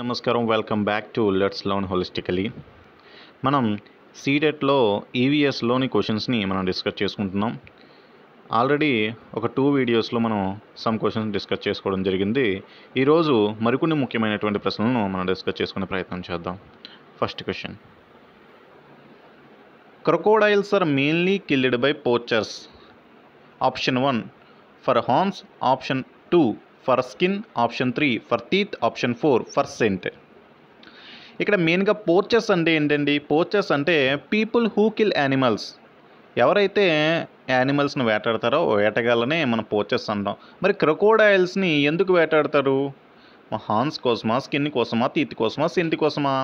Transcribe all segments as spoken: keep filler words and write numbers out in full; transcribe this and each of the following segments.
నమస్కారం welcome back to let's learn holistically. మనం సీటెట్లో ఈవీఎస్లోని క్వశ్చన్స్ని మనం డిస్కస్ చేసుకుంటున్నాం. ఆల్రెడీ ఒక టూ వీడియోస్లో మనం సమ్ క్వశ్చన్స్ డిస్కస్ చేసుకోవడం జరిగింది. ఈరోజు మరికొన్ని ముఖ్యమైనటువంటి ప్రశ్నలను మనం డిస్కస్ చేసుకునే ప్రయత్నం చేద్దాం. First question, crocodiles are mainly killed by poachers. Option one for horns, option two for skin, option three for teeth, option four for scent. ఇక్కడ మెయిన్గా పోర్చర్స్ అంటే ఏంటండి? పోర్చర్స్ అంటే పీపుల్ హూ కిల్ యానిమల్స్. ఎవరైతే యానిమల్స్ని వేటాడతారో వేటగాళ్ళనే మనం పోర్చర్స్ అంటాం. మరి క్రొకోడైల్స్ని ఎందుకు వేటాడతారు? మా హాన్స్ కోసమా, స్కిన్ కోసమా, టీత్ కోసమా, సెంట్ కోసమా?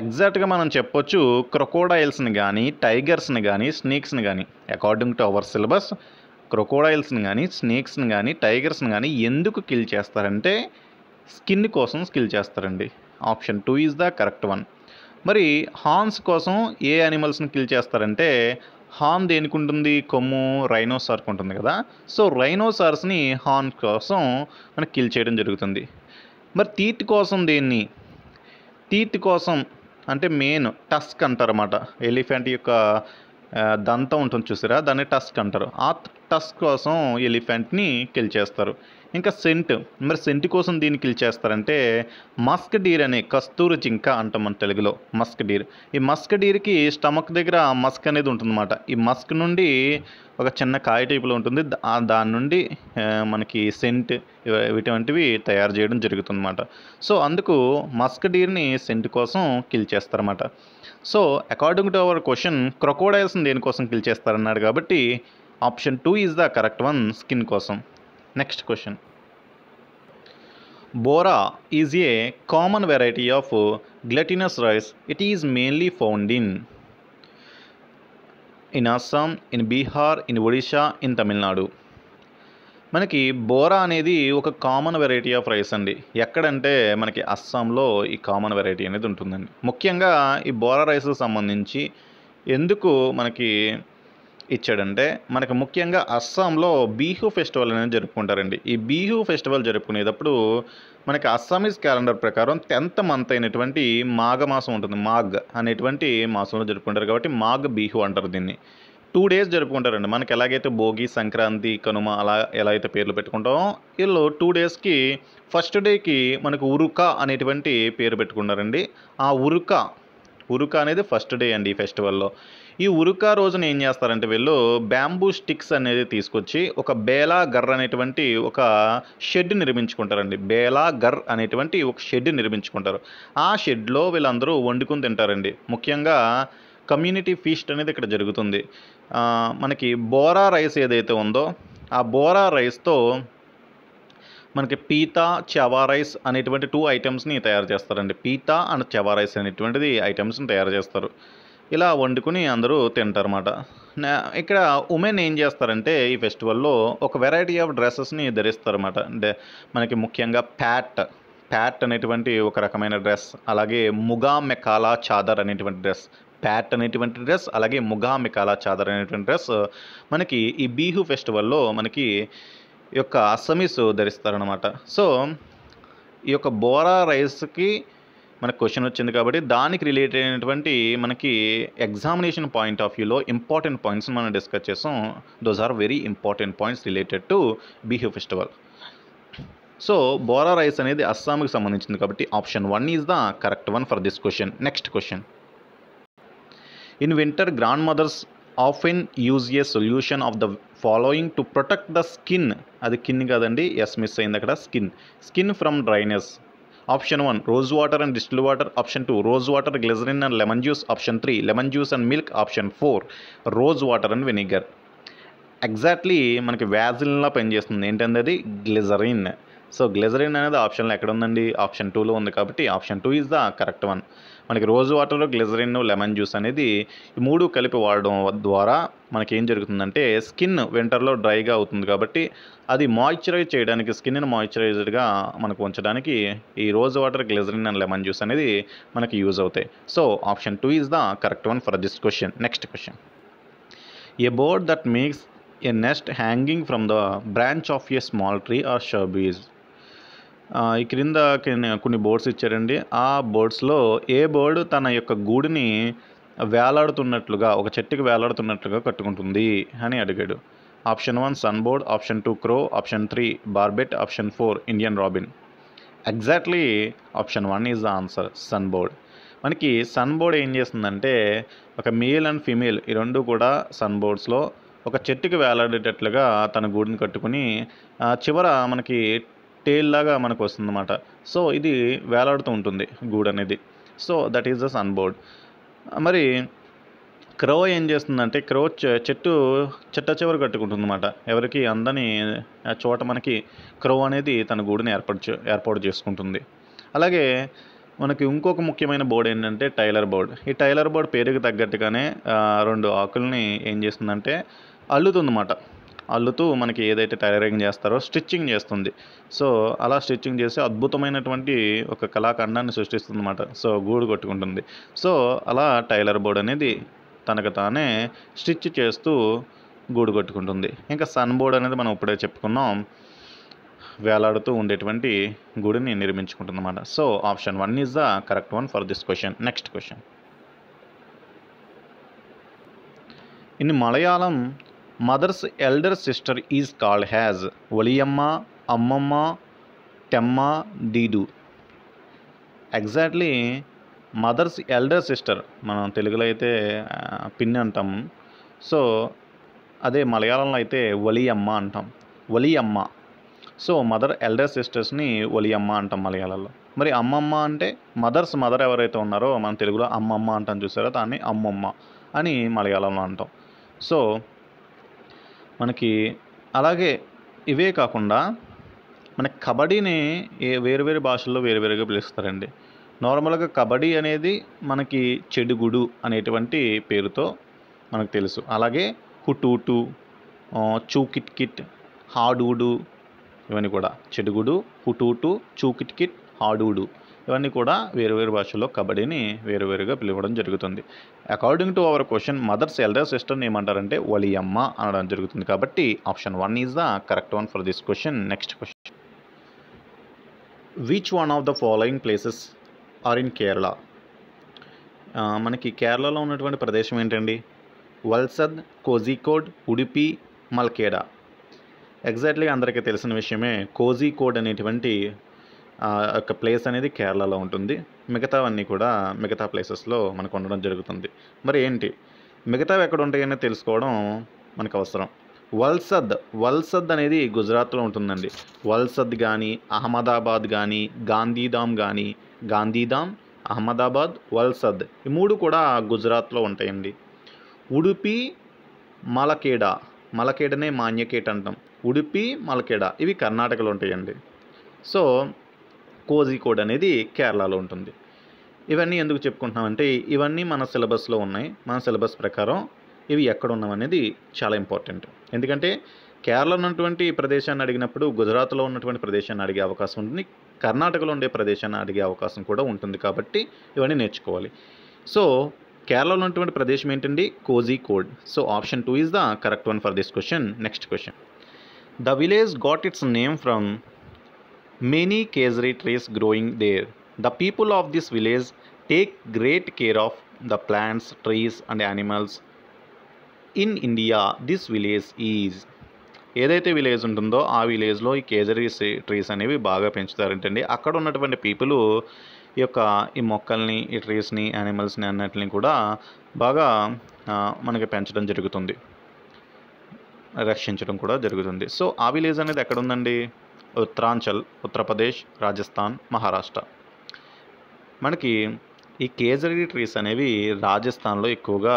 ఎగ్జాక్ట్గా మనం చెప్పొచ్చు క్రొకోడైల్స్ని కానీ, టైగర్స్ని కానీ, స్నేక్స్ని కానీ. అకార్డింగ్ టు అవర్ సిలబస్ క్రొకోడైల్స్ని కానీ, స్నేక్స్ని కానీ, టైగర్స్ని కానీ ఎందుకు కిల్ చేస్తారంటే స్కిన్ కోసం కిల్ చేస్తారండి. Option two is the correct one. మరి హార్న్స్ కోసం ఏ యానిమల్స్ని కిల్ చేస్తారంటే, హార్న్ దేనికి ఉంటుంది? కొమ్ము రైనోసార్కి ఉంటుంది కదా. సో రైనోసార్స్ని హార్న్ కోసం మనం కిల్ చేయడం జరుగుతుంది. మరి టీత్ కోసం దేన్ని? టీత్ కోసం అంటే మెయిన్ టస్క్ అంటారన్నమాట. ఎలిఫెంట్ యొక్క దంతం ఉంటుంది చూసారా, దాన్ని టస్క్ అంటారు. ఆ టస్క్ కోసం ఎలిఫెంట్ని కిల్ చేస్తారు. ఇంకా సెంట్, మరి సెంట్ కోసం దీన్ని కిల్ చేస్తారంటే మస్క్ డీర్ అనే, కస్తూరి జింక అంటాం మన తెలుగులో మస్క్ డీర్. ఈ మస్క్ డీర్కి స్టమక్ దగ్గర మస్క్ అనేది ఉంటుందన్నమాట. ఈ మస్క్ నుండి ఒక చిన్న కాయ టైపులో ఉంటుంది, దాని నుండి మనకి సెంట్ ఇటువంటివి తయారు చేయడం జరుగుతుందన్నమాట. సో అందుకు మస్క్ డీర్ని సెంట్ కోసం కిల్ చేస్తారన్నమాట. So according to our question క్రొకోడైల్స్ని దేనికోసం కిల్ చేస్తారన్నాడు కాబట్టి option two is the correct one, skin కోసం. Next question, Bora is a common variety of glutinous rice. It is mainly found in in Assam, in Bihar, in Odisha, in Tamil Nadu. మనకి బోరా అనేది ఒక common variety of rice అండి. ఎక్కడంటే మనకి అస్సాంలో ఈ కామన్ వెరైటీ అనేది ఉంటుందండి. ముఖ్యంగా ఈ బోరా రైస్కి సంబంధించి ఎందుకు మనకి ఇచ్చాడంటే, మనకి ముఖ్యంగా అస్సాంలో బిహు ఫెస్టివల్ అనేది జరుపుకుంటారండి. ఈ బిహు ఫెస్టివల్ జరుపుకునేటప్పుడు మనకి అస్సామీస్ క్యాలెండర్ ప్రకారం టెన్త్ మంత్ అయినటువంటి మాఘమాసం ఉంటుంది. మాఘ్ అనేటువంటి మాసంలో జరుపుకుంటారు కాబట్టి మాఘ్ బిహు అంటారు. దీన్ని టూ డేస్ జరుపుకుంటారండి. మనకి ఎలాగైతే భోగి, సంక్రాంతి, కనుమ అలా ఎలా అయితే పేర్లు పెట్టుకుంటామో వీళ్ళు టూ డేస్కి, ఫస్ట్ డేకి మనకు ఉరుక అనేటువంటి పేరు పెట్టుకున్నారండి. ఆ ఉరుక ఉరుక అనేది ఫస్ట్ డే అండి ఈ ఫెస్టివల్లో. ఈ ఉరుక రోజున ఏం చేస్తారంటే వీళ్ళు బ్యాంబూ స్టిక్స్ అనేది తీసుకొచ్చి ఒక బేలా గర్ అనేటువంటి ఒక షెడ్ నిర్మించుకుంటారండి. బేలా గర్ అనేటువంటి ఒక షెడ్ నిర్మించుకుంటారు. ఆ షెడ్లో వీళ్ళందరూ వండుకుని తింటారండి. ముఖ్యంగా కమ్యూనిటీ ఫీస్ట్ అనేది ఇక్కడ జరుగుతుంది. మనకి బోరా రైస్ ఏదైతే ఉందో ఆ బోరా రైస్తో మనకి పీతా, చవా రైస్ అనేటువంటి టూ ఐటమ్స్ని తయారు చేస్తారండి. పీతా అండ్ చవా రైస్ అనేటువంటిది ఐటమ్స్ని తయారు చేస్తారు. ఇలా వండుకుని అందరూ తింటారన్నమాట. ఇక్కడ ఉమెన్ ఏం చేస్తారంటే ఈ ఫెస్టివల్లో ఒక వెరైటీ ఆఫ్ డ్రెస్సెస్ని ధరిస్తారన్నమాట. అంటే మనకి ముఖ్యంగా ప్యాట్ ప్యాట్ అనేటువంటి ఒక రకమైన డ్రెస్, అలాగే ముగా మెకాలా చాదర్ అనేటువంటి డ్రెస్, ప్యాట్ అనేటువంటి డ్రెస్, అలాగే ముగా మికాలా చాదర్ అనేటువంటి డ్రెస్ మనకి ఈ బిహు ఫెస్టివల్లో మనకి ఈ యొక్క అస్సమీస్ ధరిస్తారనమాట. సో ఈ యొక్క బోరా రైస్కి మనకు క్వశ్చన్ వచ్చింది కాబట్టి దానికి రిలేటెడ్ అయినటువంటి మనకి ఎగ్జామినేషన్ పాయింట్ ఆఫ్ వ్యూలో ఇంపార్టెంట్ పాయింట్స్ మనం డిస్కస్ చేస్తాం. Those are very important points related to Bihu festival. So Bora rice అనేది అస్సాంకి సంబంధించింది కాబట్టి option one is the correct one for this question. Next question, in winter grandmothers often use a solution of the following to protect the skin. అది kin కాదండి, S miss అయింది అక్కడ, skin skin from dryness. Option one rose water and distil water, option two rose water, glycerin and lemon juice, option three lemon juice and milk, option four rose water and vinegar. Exactly మనకి వ్యాజిల్లా పనిచేస్తుంది ఏంటంటే అది glycerin. So glycerin అనేది ఆప్షన్లో ఎక్కడ ఉందండి? Option టూలో ఉంది కాబట్టి option two is the correct one. మనకి రోజు వాటర్లో గ్లిజరిన్, లెమన్ జ్యూస్ అనేది ఈ మూడు కలిపి వాడడం ద్వారా మనకి ఏం జరుగుతుందంటే స్కిన్ వింటర్లో డ్రైగా అవుతుంది కాబట్టి అది మాయిశ్చరైజ్ చేయడానికి, స్కిన్ని మాయిశ్చరైజ్డ్గా మనకు ఉంచడానికి ఈ rose water, glycerin and lemon juice అనేది మనకి యూజ్ అవుతాయి. So option two is the correct one for this question. Next question, a bird that makes a nest hanging from the branch of a small tree or shrubs. ఇకరింద కొన్ని birds ఇచ్చారండి. ఆ boards లో ఏ board తన యొక్క గూడుని వేలాడుతున్నట్లుగా ఒక చెట్టుకి వేలాడుతున్నట్లుగా కట్టుకుంటుంది అని అడిగాడు. Option one sunbird, option two crow, option three barbet, option four Indian robin. Exactly option one is the answer, sunbird. మనకి సన్ బోర్డ్ ఏం చేస్తుందంటే ఒక మేల్ అండ్ ఫీమేల్ ఈ రెండు కూడా సన్ బోర్డ్స్లో ఒక చెట్టుకి వేలాడేటట్లుగా తన గూడుని కట్టుకుని చివర మనకి టేల్ లాగా మనకు వస్తుందన్నమాట. సో ఇది వేలాడుతూ ఉంటుంది గూడు అనేది. So that is the sunbird. మరి క్రో ఏం చేస్తుందంటే క్రో చెట్టు చెట్ట చివరి కట్టుకుంటుంది అనమాట. ఎవరికి అందని చోట మనకి క్రో అనేది తన గూడుని ఏర్పరచు ఏర్పాటు చేసుకుంటుంది. అలాగే మనకి ఇంకొక ముఖ్యమైన బోర్డు ఏంటంటే టైలర్ బోర్డ్. ఈ టైలర్ బోర్డ్ పేరుకి తగ్గట్టుగానే రెండు ఆకుల్ని ఏం చేస్తుందంటే అల్లుతుందన్నమాట. అల్లుతూ మనకి ఏదైతే టైలరింగ్ చేస్తారో స్టిచ్చింగ్ చేస్తుంది. సో అలా స్టిచ్చింగ్ చేసి అద్భుతమైనటువంటి ఒక కళాఖండాన్ని సృష్టిస్తుందన్నమాట. సో గూడు కొట్టుకుంటుంది. సో అలా టైలర్ బోర్డ్ అనేది తనకు తానే స్టిచ్ చేస్తూ గూడు కట్టుకుంటుంది. ఇంకా సన్ బోర్డ్ అనేది మనం ఇప్పుడే చెప్పుకున్నాం, వేలాడుతూ ఉండేటువంటి గూడుని నిర్మించుకుంటుంది అన్నమాట. So option one is the correct one for this question. Next question. In Malayalam mother's elder sister is called has ఒలియమ్మ, అమ్మమ్మ, టెమ్మ, దీడు. ఎగ్జాక్ట్లీ మదర్స్ ఎల్డర్ సిస్టర్ మనం తెలుగులో అయితే పిన్ని అంటాం. సో అదే మలయాళంలో అయితే ఒలియమ్మ అంటాం, ఒలియమ్మ. సో మదర్ ఎల్డర్ సిస్టర్స్ని ఒలియమ్మ అంటాం మలయాళంలో. మరి అమ్మమ్మ అంటే మదర్స్ మదర్ ఎవరైతే ఉన్నారో మనం తెలుగులో అమ్మమ్మ అంటాం చూసారో, దాన్ని అమ్మమ్మ అని మలయాళంలో అంటాం. సో మనకి అలాగే ఇవే కాకుండా మన కబడ్డీని ఏ వేరు వేరు భాషల్లో వేరువేరుగా పిలుస్తారండి. నార్మల్గా కబడ్డీ అనేది మనకి చెడుగుడు అనేటువంటి పేరుతో మనకు తెలుసు. అలాగే హుటూటు, చూకిట్ కిట్, హాడూడు ఇవన్నీ కూడా చెడుగుడు, హుటూటు, చూకిట్ కిట్, హాడూడు ఇవన్నీ కూడా వేరువేరు భాషల్లో కబడ్డీని వేరువేరుగా పిలవడం జరుగుతుంది. According to our question mothers elder సిస్టర్ని ఏమంటారంటే ఒలియమ్మ అనడం జరుగుతుంది. కాబట్టి option one is the correct one for this question. Next question. Which one of the following places are in Kerala? మనకి కేరళలో ఉన్నటువంటి ప్రదేశం ఏంటండి? వల్సద్, కోజికోడ్, ఉడిపి, మల్కేడ. ఎగ్జాక్ట్లీ అందరికీ తెలిసిన విషయమే, కోజికోడ్ అనేటువంటి ఒక ప్లేస్ అనేది కేరళలో ఉంటుంది. మిగతావన్నీ కూడా మిగతా ప్లేసెస్లో మనకు ఉండడం జరుగుతుంది. మరి ఏంటి మిగతావి ఎక్కడ ఉంటాయని తెలుసుకోవడం మనకు అవసరం. వల్సద్, వల్సద్ అనేది గుజరాత్లో ఉంటుందండి. వల్సద్ కానీ, అహ్మదాబాద్ కానీ, గాంధీధామ్ కానీ, గాంధీధామ్, అహ్మదాబాద్, వల్సద్ ఈ మూడు కూడా గుజరాత్లో ఉంటాయండి. ఉడిపి, మలకేడ, మలకేడనే మాన్యకేట్ అంటాం. ఉడిపి, మలకేడ ఇవి కర్ణాటకలో ఉంటాయండి. సో కోజికోడ్ అనేది కేరళలో ఉంటుంది. ఇవన్నీ ఎందుకు చెప్పుకుంటున్నామంటే ఇవన్నీ మన సిలబస్లో ఉన్నాయి. మన సిలబస్ ప్రకారం ఇవి ఎక్కడ ఉన్నామనేది చాలా ఇంపార్టెంట్. ఎందుకంటే కేరళలో ఉన్నటువంటి ప్రదేశాన్ని అడిగినప్పుడు గుజరాత్లో ఉన్నటువంటి ప్రదేశాన్ని అడిగే అవకాశం ఉంటుంది, కర్ణాటకలో ఉండే ప్రదేశాన్ని అడిగే అవకాశం కూడా ఉంటుంది. కాబట్టి ఇవన్నీ నేర్చుకోవాలి. సో కేరళలో ఉన్నటువంటి ప్రదేశం ఏంటండి? Kozhikode. So option two is the correct one for this question. Next question. The village got its name from many khejri trees growing there. The people of this village take great care of the plants, trees and animals. In India this village is. ఏదైతే village ఉంటుందో ఆ విలేజ్లో ఈ khejri trees అనేవి బాగా పెంచుతారంటండి. అక్కడ ఉన్నటువంటి పీపులు ఈ యొక్క ఈ మొక్కల్ని, ఈ ట్రీస్ని, యానిమల్స్ని అన్నిటిని కూడా బాగా మనకి పెంచడం జరుగుతుంది, రక్షించడం కూడా జరుగుతుంది. సో ఆ విలేజ్ అనేది ఎక్కడ ఉందండి? ఉత్తరాంచల్, ఉత్తరప్రదేశ్, రాజస్థాన్, మహారాష్ట్ర. మనకి ఈ ఖేజరీ ట్రీస్ అనేవి రాజస్థాన్లో ఎక్కువగా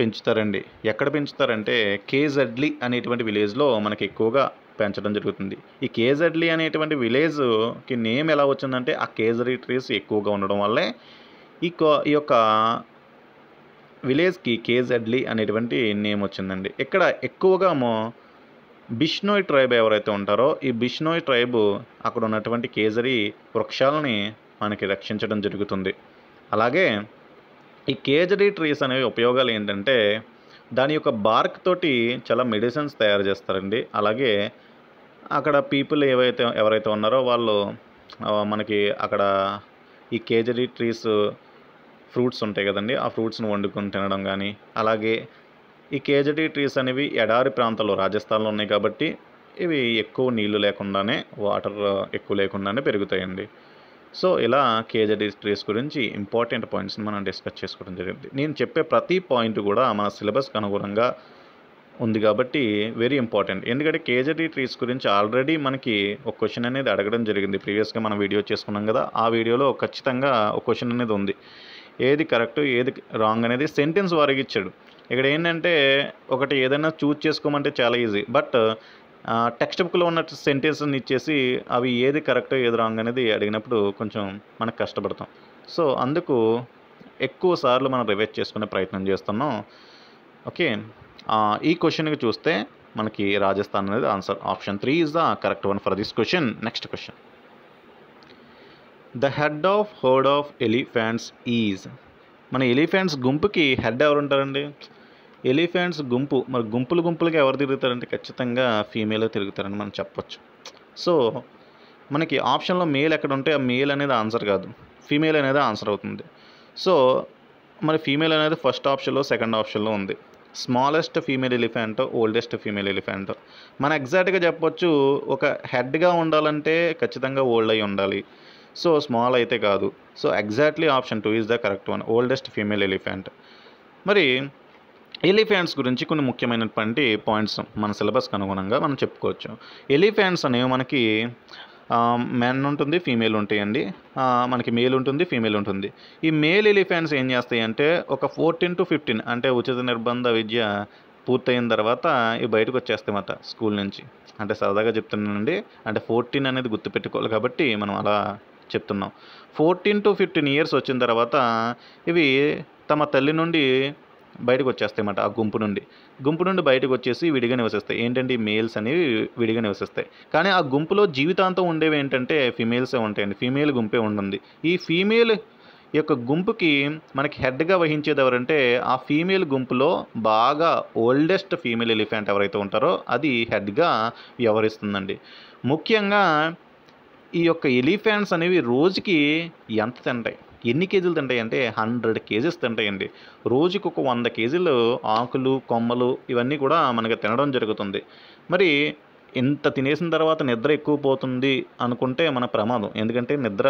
పెంచుతారండి. ఎక్కడ పెంచుతారంటే ఖేజడ్లీ అనేటువంటి విలేజ్లో మనకి ఎక్కువగా పెంచడం జరుగుతుంది. ఈ ఖేజడ్లీ అనేటువంటి విలేజ్కి నేమ్ ఎలా వచ్చిందంటే ఆ ఖేజరీ ట్రీస్ ఎక్కువగా ఉండడం వల్లే ఈ ఈ యొక్క విలేజ్కి ఖేజడ్లీ అనేటువంటి నేమ్ వచ్చిందండి. ఇక్కడ ఎక్కువగా బిష్నోయ్ ట్రైబ్ ఎవరైతే ఉంటారో ఈ బిష్నోయ్ ట్రైబ్ అక్కడ ఉన్నటువంటి ఖేజరీ వృక్షాలని మనకి రక్షించడం జరుగుతుంది. అలాగే ఈ ఖేజరీ ట్రీస్ అనేవి ఉపయోగాలు ఏంటంటే దాని యొక్క బార్క్ తోటి చాలా మెడిసిన్స్ తయారు చేస్తారండి. అలాగే అక్కడ పీపుల్ ఏవైతే ఎవరైతే ఉన్నారో వాళ్ళు మనకి అక్కడ ఈ కేజరీ ట్రీస్ ఫ్రూట్స్ ఉంటాయి కదండి, ఆ ఫ్రూట్స్ను వండుకొని తినడం కానీ, అలాగే ఈ కేజరీ ట్రీస్ అనేవి ఎడారి ప్రాంతాల్లో రాజస్థాన్లో ఉన్నాయి కాబట్టి ఇవి ఎక్కువ నీళ్లు లేకుండానే, వాటర్ ఎక్కువ లేకుండానే పెరుగుతాయండి. సో ఇలా కేజరీ ట్రీస్ గురించి ఇంపార్టెంట్ పాయింట్స్ని మనం డిస్కస్ చేసుకోవడం జరిగింది. నేను చెప్పే ప్రతి పాయింట్ కూడా మన సిలబస్కి అనుగుణంగా ఉంది కాబట్టి వెరీ ఇంపార్టెంట్. ఎందుకంటే కేజరీ ట్రీస్ గురించి ఆల్రెడీ మనకి ఒక క్వశ్చన్ అనేది అడగడం జరిగింది, ప్రీవియస్గా మనం వీడియో చేసుకున్నాం కదా, ఆ వీడియోలో ఖచ్చితంగా ఒక క్వశ్చన్ అనేది ఉంది, ఏది కరెక్ట్ ఏది రాంగ్ అనేది సెంటెన్స్ వారికి ఇచ్చాడు. ఇక్కడ ఏంటంటే ఒకటి ఏదైనా చూజ్ చేసుకోమంటే చాలా ఈజీ, బట్ టెక్స్ట్ బుక్లో ఉన్న సెంటెన్స్ని ఇచ్చేసి అవి ఏది కరెక్ట్ ఏది రాంగ్ అనేది అడిగినప్పుడు కొంచెం మనకు కష్టపడతాం. సో అందుకు ఎక్కువ సార్లు మనం రివైజ్ చేసుకునే ప్రయత్నం చేస్తున్నాం. ఓకే, ఈ క్వశ్చన్కి చూస్తే మనకి రాజస్థాన్ అనేది answer. Option three is the correct one for this question. Next question, the head of herd of elephants is. మన ఎలిఫెంట్స్ గుంపుకి హెడ్ ఎవరు ఉంటారండి? ఎలిఫెంట్స్ గుంపు, మరి గుంపులు గుంపులుగా ఎవరు తిరుగుతారంటే ఖచ్చితంగా ఫీమేల్ తిరుగుతారని మనం చెప్పొచ్చు. సో మనకి ఆప్షన్లో మేల్ ఎక్కడ ఉంటే ఆ మేల్ అనేది ఆన్సర్ కాదు, ఫీమేల్ అనేది ఆన్సర్ అవుతుంది. సో మరి ఫీమేల్ అనేది ఫస్ట్ ఆప్షన్లో సెకండ్ ఆప్షన్లో ఉంది. Smallest female elephant, oldest female elephant, మనం ఎగ్జాక్ట్గా చెప్పొచ్చు ఒక హెడ్గా ఉండాలంటే ఖచ్చితంగా ఓల్డ్ అయి ఉండాలి, సో స్మాల్ అయితే కాదు. So exactly option two is the correct one, oldest female elephant. మరి ఎలిఫెంట్స్ గురించి కొన్ని ముఖ్యమైనటువంటి పాయింట్స్ మన సిలబస్కి అనుగుణంగా మనం చెప్పుకోవచ్చు. ఎలిఫెంట్స్ అనేవి మనకి మెన్ ఉంటుంది ఫీమేల్ ఉంటాయండి, మనకి మేల్ ఉంటుంది ఫీమేల్ ఉంటుంది. ఈ మేల్ ఎలిఫెంట్స్ ఏం చేస్తాయి అంటే ఒక ఫోర్టీన్ టు ఫిఫ్టీన్ అంటే ఉచిత నిర్బంధ విద్య పూర్తయిన తర్వాత ఇవి బయటకు వచ్చేస్తాయన్నమాట స్కూల్ నుంచి. అంటే సరదాగా చెప్తున్నానండి, అంటే ఫోర్టీన్ అనేది గుర్తుపెట్టుకోవాలి కాబట్టి మనం అలా చెప్తున్నాం. ఫోర్టీన్ టు ఫిఫ్టీన్ ఇయర్స్ వచ్చిన తర్వాత ఇవి తమ తల్లి నుండి బయటకు వచ్చేస్తాయన్నమాట, ఆ గుంపు నుండి గుంపు నుండి బయటకు వచ్చేసి విడిగా నివసిస్తాయి. ఏంటంటే మేల్స్ అనేవి విడిగా నివసిస్తాయి, కానీ ఆ గుంపులో జీవితాంతం ఉండేవి ఏంటంటే ఫీమేల్సే ఉంటాయండి, ఫీమేల్ గుంపే ఉంటుంది. ఈ ఫీమేల్ యొక్క గుంపుకి మనకి హెడ్గా వహించేది ఎవరంటే ఆ ఫీమేల్ గుంపులో బాగా ఓల్డెస్ట్ ఫీమేల్ ఎలిఫెంట్ ఎవరైతే ఉంటారో అది హెడ్గా వ్యవహరిస్తుందండి. ముఖ్యంగా ఈ యొక్క ఎలిఫెంట్స్ అనేవి రోజుకి ఎంత తింటాయి, ఎన్ని కేజీలు తింటాయి అంటే హండ్రెడ్ కేజీస్ తింటాయండి. రోజుకి ఒక వంద కేజీలు ఆకులు కొమ్మలు ఇవన్నీ కూడా మనకి తినడం జరుగుతుంది. మరి ఇంత తినేసిన తర్వాత నిద్ర ఎక్కువ పోతుంది అనుకుంటే మన ప్రమాదం, ఎందుకంటే నిద్ర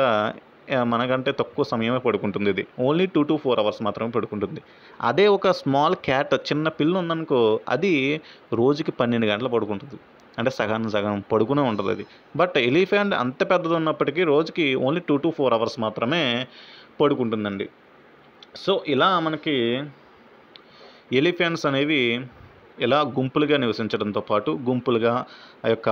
మనకంటే తక్కువ సమయమే పడుకుంటుంది, ఇది only two to four hours మాత్రమే పడుకుంటుంది. అదే ఒక స్మాల్ క్యాట్ చిన్న పిల్ల ఉందనుకో అది రోజుకి పన్నెండు గంటలు పడుకుంటుంది, అంటే సగం సగం పడుకునే ఉంటుంది అది. బట్ ఎలిఫెంట్ అంత పెద్దది ఉన్నప్పటికీ రోజుకి only two to four hours మాత్రమే పడుకుంటుందండి. సో ఇలా మనకి ఎలిఫెంట్స్ అనేవి ఇలా గుంపులుగా నివసించడంతో పాటు గుంపులుగా ఆ యొక్క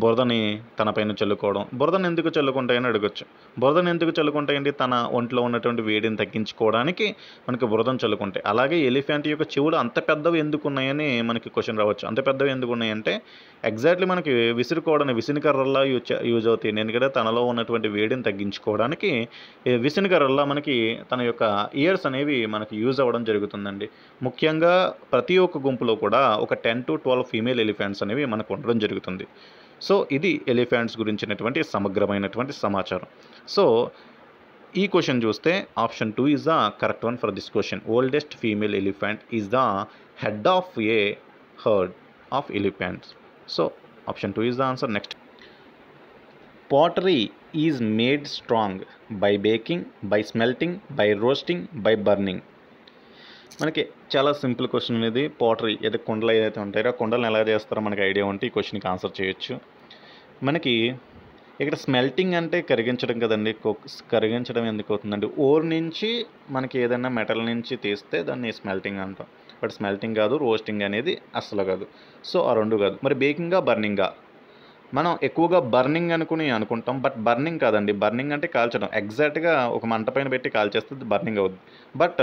బురదని తనపైన చల్లుకోవడం. బురదను ఎందుకు చల్లుకుంటాయని అడగచ్చు, బురదను ఎందుకు చల్లుకుంటాయండి? తన ఒంట్లో ఉన్నటువంటి వేడిని తగ్గించుకోవడానికి మనకి బురదను చల్లుకుంటాయి. అలాగే ఎలిఫెంట్ యొక్క చెవులు అంత పెద్దవి ఎందుకు ఉన్నాయని మనకి క్వశ్చన్ రావచ్చు. అంత పెద్దవి ఎందుకు ఉన్నాయంటే ఎగ్జాక్ట్లీ మనకి విసురుకోవడానికి విసినికర్రల్లా యూజ్ యూజ్ అవుతాయి, ఎందుకంటే తనలో ఉన్నటువంటి వేడిని తగ్గించుకోవడానికి విసినికర్రల్లా మనకి తన యొక్క ఇయర్స్ అనేవి మనకి యూజ్ అవ్వడం జరుగుతుందండి. ముఖ్యంగా ప్రతి ఒక్క గుంపులో కూడా ఒక ten to twelve female elephants అనేవి మనకు ఉండడం జరుగుతుంది. సో ఇది ఎలిఫెంట్స్ గురించినటువంటి సమగ్రమైనటువంటి సమాచారం. సో ఈ క్వశ్చన్ చూస్తే option two is the correct one for this question. Oldest female elephant is the head of a herd of elephants. So option two is the answer. Next, pottery is made strong by baking, by smelting, by roasting, by burning. మనకి చాలా simple question అనేది. Pottery ఏదైతే కుండలు ఏదైతే ఉంటాయో ఆ కుండలను ఎలా చేస్తారో మనకి ఐడియా ఉంటే ఈ క్వశ్చన్కి ఆన్సర్ చేయొచ్చు. మనకి ఇక్కడ స్మెల్టింగ్ అంటే కరిగించడం కదండి, కరిగించడం ఎందుకు అవుతుందండి? ఓర్ నుంచి మనకి ఏదైనా మెటల్ నుంచి తీస్తే దాన్ని స్మెల్టింగ్ అంటాం, బట్ స్మెల్టింగ్ కాదు, రోస్టింగ్ అనేది అస్సలు కాదు. సో ఆ రెండు కాదు. మరి బేకింగ్గా బర్నింగ్గా? మనం ఎక్కువగా బర్నింగ్ అనుకుని అనుకుంటాం, బట్ బర్నింగ్ కాదండి. బర్నింగ్ అంటే కాల్చడం, ఎగ్జాక్ట్గా ఒక మంట పైన పెట్టి కాల్చేస్తే బర్నింగ్ అవుద్ది. But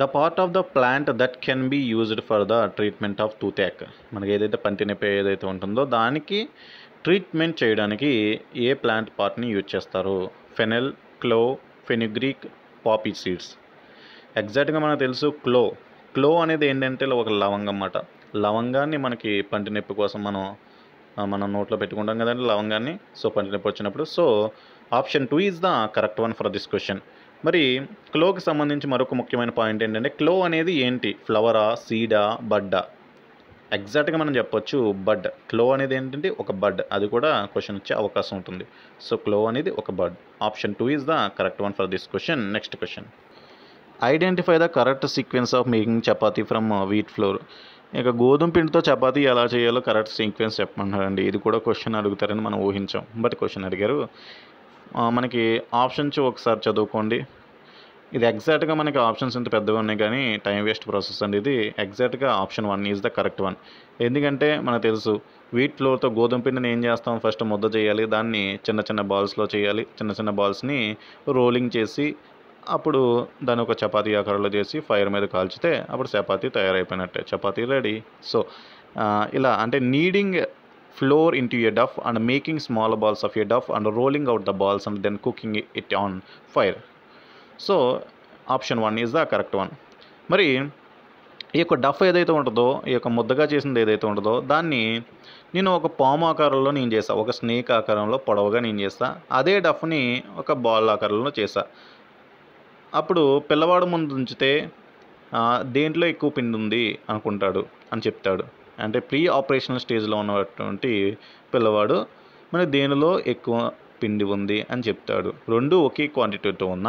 the part of the plant that can be used for the treatment of toothache. మనకి ఏదైతే పంటి నొప్పి ఏదైతే ఉంటుందో దానికి ట్రీట్మెంట్ చేయడానికి ఏ ప్లాంట్ పార్ట్ని యూజ్ చేస్తారు? Fennel, clove, fenugreek, poppy seeds. ఎగ్జాక్ట్గా మనకు తెలుసు క్లో. క్లో అనేది ఏంటంటే ఒక లవంగం అన్నమాట. లవంగాన్ని మనకి పంటి నొప్పి కోసం మనం మనం నోట్లో పెట్టుకుంటాం కదండి లవంగాన్ని. సో పంటి నొప్పి వచ్చినప్పుడు so option two is the correct one for this question. మరి క్లోకి సంబంధించి మరొక ముఖ్యమైన పాయింట్ ఏంటంటే క్లో అనేది ఏంటి? ఫ్లవరా, సీడా, బడ్డా? ఎగ్జాక్ట్గా మనం చెప్పొచ్చు బడ్. క్లో అనేది ఏంటంటే ఒక బడ్. అది కూడా క్వశ్చన్ వచ్చే అవకాశం ఉంటుంది. సో క్లో అనేది ఒక bud. Option two is the correct one for this question. Next question, identify the correct sequence of making chapati from wheat flour. ఇక గోధుమ పిండితో చపాతీ ఎలా చేయాలో కరెక్ట్ సీక్వెన్స్ చెప్పండి. ఇది కూడా క్వశ్చన్ అడుగుతారని మనం ఊహించాం, బట్ క్వశ్చన్ అడిగారు. మనకి ఆప్షన్స్ ఒకసారి చదువుకోండి. ఇది ఎగ్జాక్ట్గా మనకి ఆప్షన్స్ ఇంత పెద్దగా ఉన్నాయి కానీ టైం వేస్ట్ ప్రాసెస్ అండి. ఇది ఎగ్జాక్ట్గా option one is the correct one. ఎందుకంటే మనకు తెలుసు వీట్ ఫ్లోర్తో గోధుమ పిండిని ఏం చేస్తాం, ఫస్ట్ ముద్ద చేయాలి, దాన్ని చిన్న చిన్న బాల్స్లో చేయాలి, చిన్న చిన్న బాల్స్ని రోలింగ్ చేసి అప్పుడు దాని ఒక చపాతీ ఆకారంలో చేసి ఫైర్ మీద కాల్చితే అప్పుడు చపాతీ తయారైపోయినట్టే, చపాతీ రెడీ. సో ఇలా అంటే kneading flour into a duff and making small balls of a duff and rolling out the balls and then cooking it on fire. So option one is the correct one. మరి ఈ యొక్క డఫ్ ఏదైతే ఉంటుందో, ఈ యొక్క ముద్దగా చేసింది ఏదైతే ఉంటుందో దాన్ని నేను ఒక పాము ఆకారంలో నేను చేసా, ఒక స్నేక్ ఆకారంలో పొడవుగా నేను చేస్తా, అదే డఫ్ని ఒక బాల్ ఆకారంలో చేసా. అప్పుడు పిల్లవాడు ముందు ఉంచితే దేంట్లో ఎక్కువ పిండి ఉంది అనుకుంటాడు అని చెప్తాడు. అంటే ప్రీ ఆపరేషనల్ స్టేజ్లో ఉన్నటువంటి పిల్లవాడు మరి దేనిలో ఎక్కువ పిండి ఉంది అని చెప్తాడు. రెండు ఒకే క్వాంటిటీతో ఉన్న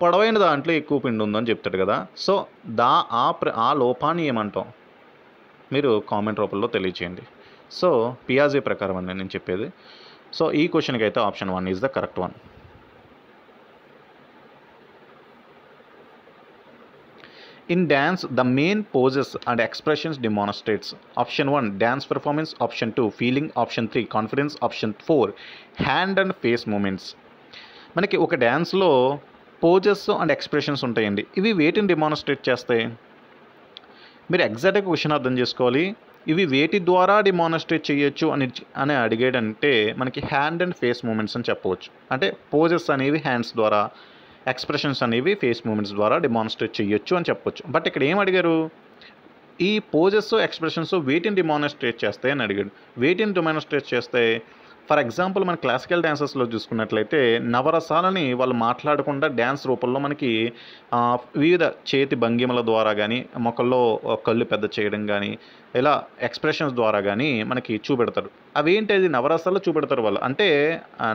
పొడవైన దాంట్లో ఎక్కువ పిండి ఉందని చెప్తాడు కదా. సో దా ఆ ఆ లోపాన్ని ఏమంటాం? మీరు కామెంట్ రూపంలో తెలియచేయండి. సో పియాజే ప్రకారం అండి నేను చెప్పేది. సో ఈ క్వశ్చన్కి అయితే option one is the correct one. In dance, the main poses and expressions demonstrates. Option one, dance performance. Option two, feeling. Option three, confidence. Option four, hand and face movements. మనకి ఒక డ్యాన్స్లో poses and expressions ఉంటాయండి. ఇవి వేటిని demonstrate చేస్తాయి? మీరు ఎగ్జాక్ట్గా question అర్థం చేసుకోవాలి. ఇవి వేటి ద్వారా డెమాన్స్ట్రేట్ చేయొచ్చు అని అని అడిగేటంటే మనకి హ్యాండ్ అండ్ ఫేస్ మూమెంట్స్ అని చెప్పవచ్చు. అంటే పోజెస్ అనేవి హ్యాండ్స్ ద్వారా, ఎక్స్ప్రెషన్స్ అనేవి ఫేస్ మూమెంట్స్ ద్వారా డెమాన్స్ట్రేట్ చేయొచ్చు అని చెప్పొచ్చు. బట్ ఇక్కడ ఏం అడిగారు? ఈ పోజెస్, ఎక్స్ప్రెషన్స్ వేటిని డెమాన్స్ట్రేట్ చేస్తాయి అని అడిగాడు. వేటిని డెమాన్స్ట్రేట్ చేస్తాయి? ఫర్ ఎగ్జాంపుల్ మన క్లాసికల్ డ్యాన్సెస్లో చూసుకున్నట్లయితే నవరసాలని వాళ్ళు మాట్లాడకుండా డ్యాన్స్ రూపంలో మనకి వివిధ చేతి భంగిమల ద్వారా కానీ, మొక్కల్లో కళ్ళు పెద్ద చేయడం కానీ, ఇలా ఎక్స్ప్రెషన్స్ ద్వారా కానీ మనకి చూపెడతారు. అవి ఏంటది? నవరసాలు చూపెడతారు వాళ్ళు. అంటే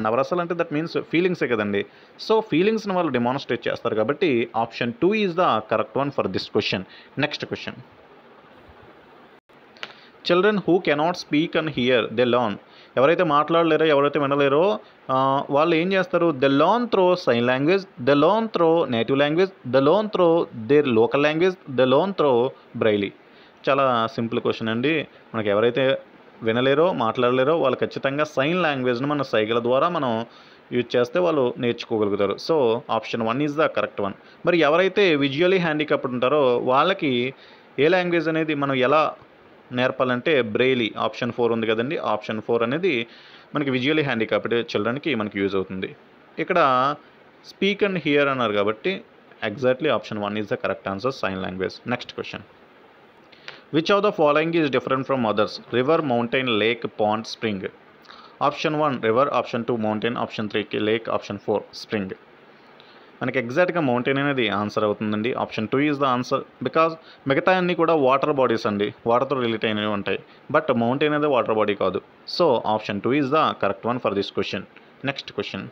నవరసాలు అంటే దట్ మీన్స్ ఫీలింగ్సే కదండి. సో ఫీలింగ్స్ని వాళ్ళు డెమాన్స్ట్రేట్ చేస్తారు కాబట్టి option two is the correct one for this question. Next question, children who cannot speak and hear they learn. ఎవరైతే మాట్లాడలేరో, ఎవరైతే వినలేరో వాళ్ళు ఏం చేస్తారు? The learn through sign language, the learn through native language, the learn through their local language, the learn through Braille. చాలా simple question అండి. మనకు ఎవరైతే వినలేరో, మాట్లాడలేరో వాళ్ళు ఖచ్చితంగా సైన్ లాంగ్వేజ్ను మన సైగల ద్వారా మనం యూజ్ చేస్తే వాళ్ళు నేర్చుకోగలుగుతారు. So option one is the correct one. మరి ఎవరైతే విజువలీ హ్యాండిక్యాప్డ్ ఉంటారో వాళ్ళకి ఏ లాంగ్వేజ్ అనేది మనం ఎలా నేర్పాలంటే బ్రెయిలీ, ఆప్షన్ ఫోర్ ఉంది కదండి, ఆప్షన్ ఫోర్ అనేది మనకి విజువలీ హ్యాండిక్యాప్డ్ చిల్డ్రన్కి మనకి యూజ్ అవుతుంది. ఇక్కడ స్పీక్ అండ్ హియర్ అన్నారు కాబట్టి exactly option one is the correct answer, sign language. Next question, which of the following is different from others? River, mountain, lake, pond, spring. Option one river, option two mountain, option three lake, option four spring. మనకి ఎగ్జాక్ట్గా mountain అనేది answer అవుతుందండి. Option two is the answer because మిగతా అన్నీ కూడా water bodies అండి, వాటర్తో relate అయినవి ఉంటాయి. బట్ మౌంటైన్ అనేది వాటర్ బాడీ కాదు. So option two is the correct one for this question. Next question,